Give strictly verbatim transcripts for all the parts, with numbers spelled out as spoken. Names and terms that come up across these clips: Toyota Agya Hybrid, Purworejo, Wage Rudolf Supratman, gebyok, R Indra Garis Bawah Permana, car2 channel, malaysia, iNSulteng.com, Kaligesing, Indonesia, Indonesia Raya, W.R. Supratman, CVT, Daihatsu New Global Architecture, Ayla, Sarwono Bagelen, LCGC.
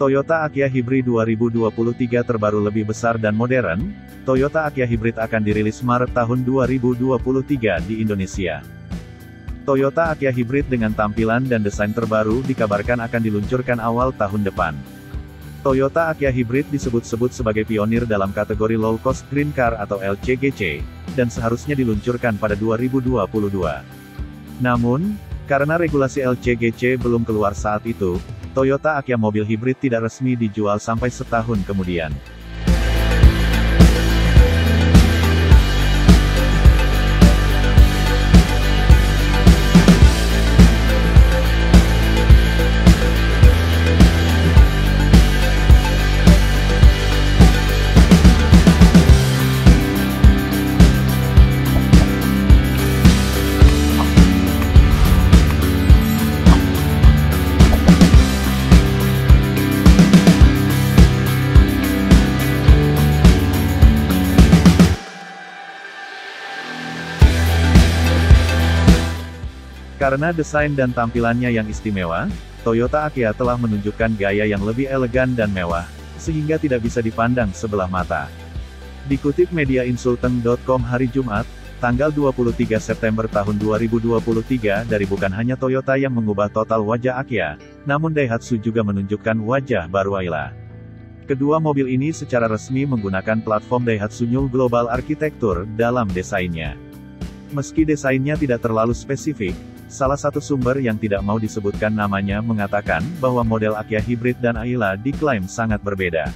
Toyota Agya Hybrid dua ribu dua puluh tiga terbaru lebih besar dan modern. Toyota Agya Hybrid akan dirilis Maret tahun dua ribu dua puluh tiga di Indonesia. Toyota Agya Hybrid dengan tampilan dan desain terbaru dikabarkan akan diluncurkan awal tahun depan. Toyota Agya Hybrid disebut-sebut sebagai pionir dalam kategori low-cost green car atau L C G C, dan seharusnya diluncurkan pada dua ribu dua puluh dua. Namun, karena regulasi L C G C belum keluar saat itu, Toyota Agya mobil hibrid tidak resmi dijual sampai setahun kemudian. Karena desain dan tampilannya yang istimewa, Toyota Agya telah menunjukkan gaya yang lebih elegan dan mewah, sehingga tidak bisa dipandang sebelah mata. Dikutip media insulteng titik com hari Jumat, tanggal dua puluh tiga September tahun dua ribu dua puluh tiga, dari bukan hanya Toyota yang mengubah total wajah Agya, namun Daihatsu juga menunjukkan wajah baru Ayla. Kedua mobil ini secara resmi menggunakan platform Daihatsu New Global Architecture dalam desainnya. Meski desainnya tidak terlalu spesifik, salah satu sumber yang tidak mau disebutkan namanya mengatakan bahwa model Agya Hybrid dan Ayla diklaim sangat berbeda.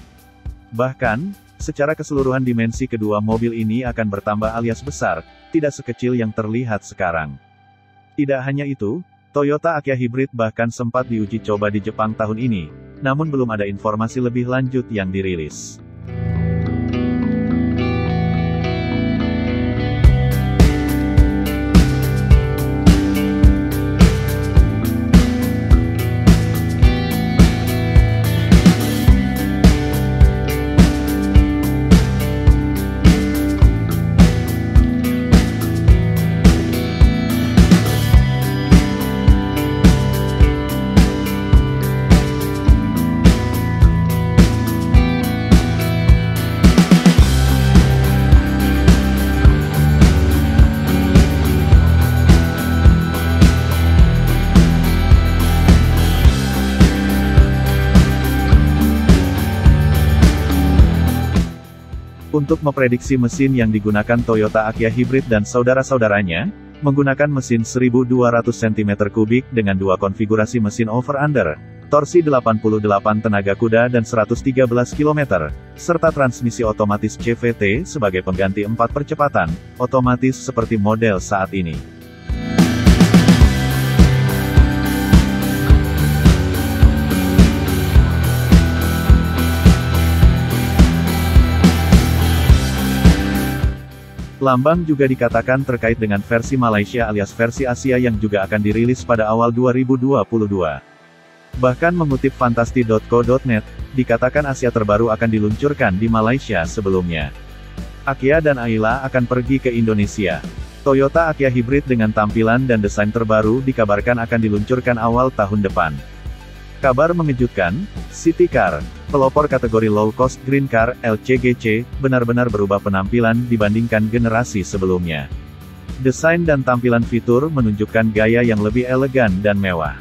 Bahkan, secara keseluruhan dimensi kedua mobil ini akan bertambah alias besar, tidak sekecil yang terlihat sekarang. Tidak hanya itu, Toyota Agya Hybrid bahkan sempat diuji coba di Jepang tahun ini, namun belum ada informasi lebih lanjut yang dirilis. Untuk memprediksi mesin yang digunakan Toyota Agya Hybrid dan saudara-saudaranya, menggunakan mesin seribu dua ratus sentimeter kubik dengan dua konfigurasi mesin over-under, torsi delapan puluh delapan tenaga kuda dan seratus tiga belas kilometer, serta transmisi otomatis C V T sebagai pengganti empat percepatan, otomatis seperti model saat ini. Lambang juga dikatakan terkait dengan versi Malaysia alias versi Asia yang juga akan dirilis pada awal dua ribu dua puluh dua. Bahkan mengutip fantasti titik co titik net, dikatakan Asia terbaru akan diluncurkan di Malaysia sebelumnya. Agya dan Ayla akan pergi ke Indonesia. Toyota Agya Hybrid dengan tampilan dan desain terbaru dikabarkan akan diluncurkan awal tahun depan. Kabar mengejutkan, City Car, pelopor kategori low-cost green car, L C G C, benar-benar berubah penampilan dibandingkan generasi sebelumnya. Desain dan tampilan fitur menunjukkan gaya yang lebih elegan dan mewah.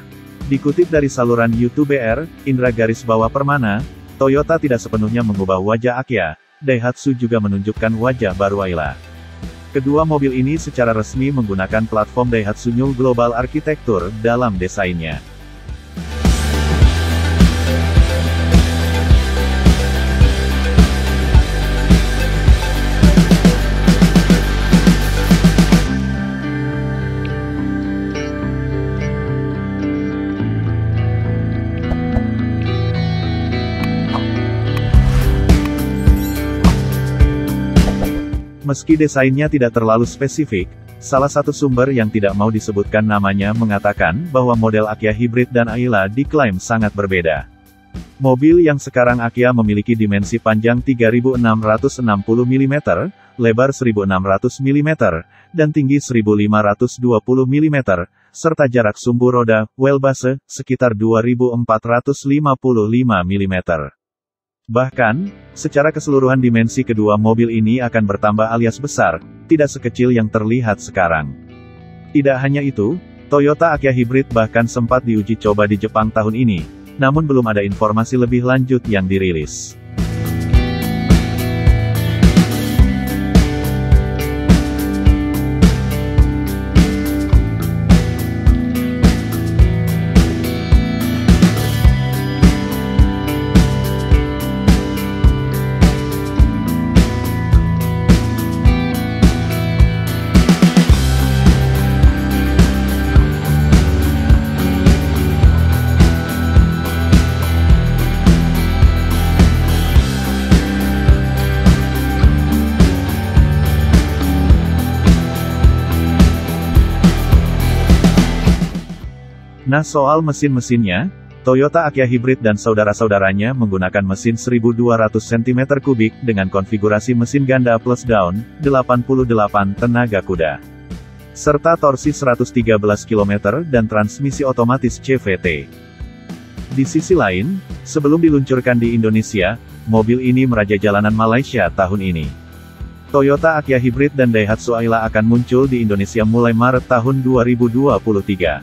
Dikutip dari saluran YouTube R Indra Garis Bawah Permana, Toyota tidak sepenuhnya mengubah wajah Agya, Daihatsu juga menunjukkan wajah baru Ayla. Kedua mobil ini secara resmi menggunakan platform Daihatsu New Global Architecture dalam desainnya. Meski desainnya tidak terlalu spesifik, salah satu sumber yang tidak mau disebutkan namanya mengatakan bahwa model Agya Hybrid dan Ayla diklaim sangat berbeda. Mobil yang sekarang Agya memiliki dimensi panjang tiga ribu enam ratus enam puluh milimeter, lebar seribu enam ratus milimeter, dan tinggi seribu lima ratus dua puluh milimeter, serta jarak sumbu roda, wheelbase, sekitar dua ribu empat ratus lima puluh lima milimeter. Bahkan, secara keseluruhan dimensi kedua mobil ini akan bertambah alias besar, tidak sekecil yang terlihat sekarang. Tidak hanya itu, Toyota Agya Hybrid bahkan sempat diuji coba di Jepang tahun ini, namun belum ada informasi lebih lanjut yang dirilis. Nah, soal mesin-mesinnya, Toyota Agya Hybrid dan saudara-saudaranya menggunakan mesin seribu dua ratus sentimeter kubik dengan konfigurasi mesin ganda plus down, delapan puluh delapan tenaga kuda. Serta torsi seratus tiga belas kilometer dan transmisi otomatis C V T. Di sisi lain, sebelum diluncurkan di Indonesia, mobil ini meraja jalanan Malaysia tahun ini. Toyota Agya Hybrid dan Daihatsu Ayla akan muncul di Indonesia mulai Maret tahun dua ribu dua puluh tiga.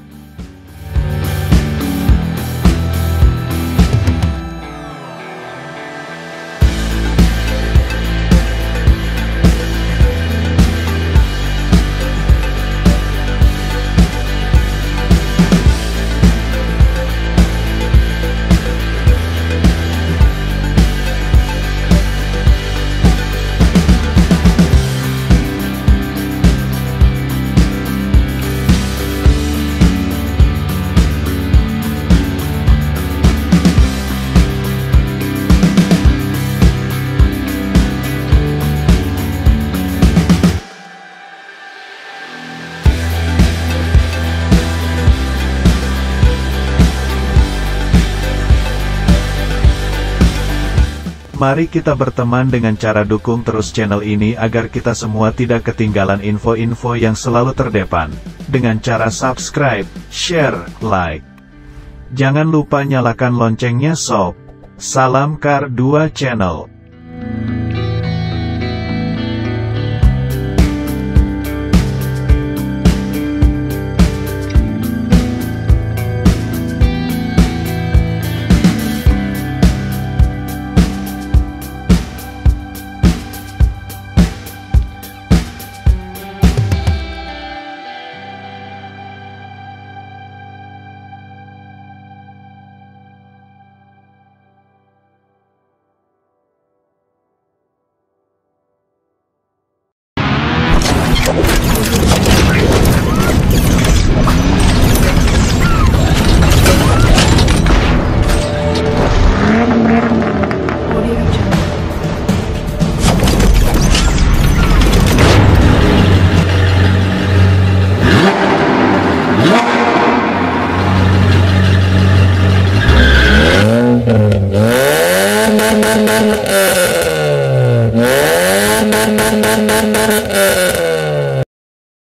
Mari kita berteman dengan cara dukung terus channel ini agar kita semua tidak ketinggalan info-info yang selalu terdepan. Dengan cara subscribe, share, like. Jangan lupa nyalakan loncengnya sob. Salam Car dua Channel.